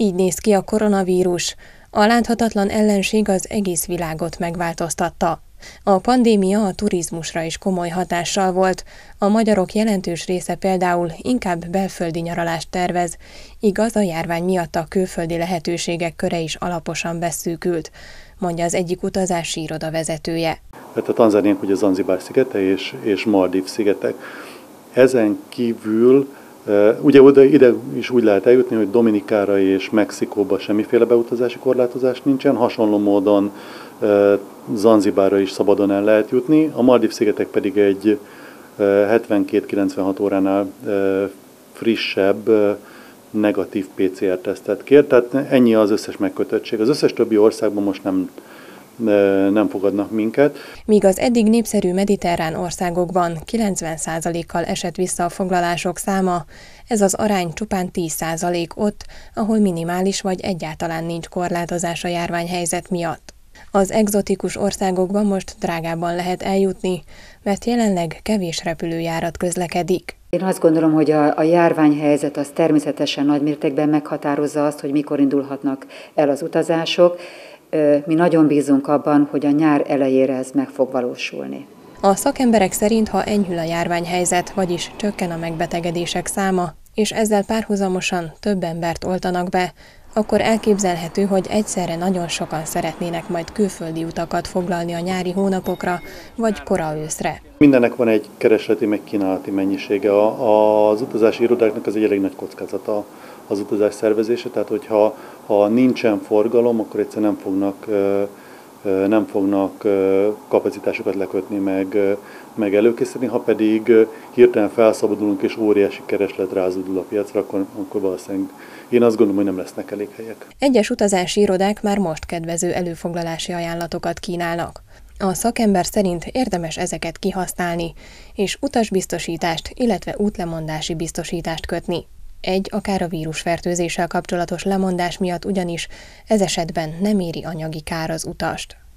Így néz ki a koronavírus. A láthatatlan ellenség az egész világot megváltoztatta. A pandémia a turizmusra is komoly hatással volt. A magyarok jelentős része például inkább belföldi nyaralást tervez, igaz, a járvány miatt a külföldi lehetőségek köre is alaposan beszűkült, mondja az egyik utazási iroda vezetője. Hát a Tanzániánk ugye Zanzibár szigete és Maldív szigetek. Ezen kívül ugye ide is úgy lehet eljutni, hogy Dominikára és Mexikóba semmiféle beutazási korlátozás nincsen, hasonló módon Zanzibárra is szabadon el lehet jutni, a Maldív-szigetek pedig egy 72-96 óránál frissebb negatív PCR-tesztet kér, tehát ennyi az összes megkötöttség. Az összes többi országban most nem fogadnak minket. Míg az eddig népszerű mediterrán országokban 90%-kal esett vissza a foglalások száma, ez az arány csupán 10% ott, ahol minimális vagy egyáltalán nincs korlátozás a járványhelyzet miatt. Az egzotikus országokban most drágábban lehet eljutni, mert jelenleg kevés repülőjárat közlekedik. Én azt gondolom, hogy a járványhelyzet az természetesen nagymértékben meghatározza azt, hogy mikor indulhatnak el az utazások. Mi nagyon bízunk abban, hogy a nyár elejére ez meg fog valósulni. A szakemberek szerint, ha enyhül a járványhelyzet, vagyis csökken a megbetegedések száma, és ezzel párhuzamosan több embert oltanak be, akkor elképzelhető, hogy egyszerre nagyon sokan szeretnének majd külföldi utakat foglalni a nyári hónapokra, vagy kora őszre. Mindennek van egy keresleti, meg kínálati mennyisége. Az utazási irodáknak az egy elég nagy kockázata az utazás szervezése, tehát hogyha nincsen forgalom, akkor egyszerűen nem fognak kapacitásokat lekötni, meg előkészíteni, ha pedig hirtelen felszabadulunk és óriási kereslet rázódul a piacra, akkor valószínűleg én azt gondolom, hogy nem lesznek elég helyek. Egyes utazási irodák már most kedvező előfoglalási ajánlatokat kínálnak. A szakember szerint érdemes ezeket kihasználni, és utasbiztosítást, illetve útlemondási biztosítást kötni. Akár a vírusfertőzéssel kapcsolatos lemondás miatt ugyanis ez esetben nem éri anyagi kár az utast.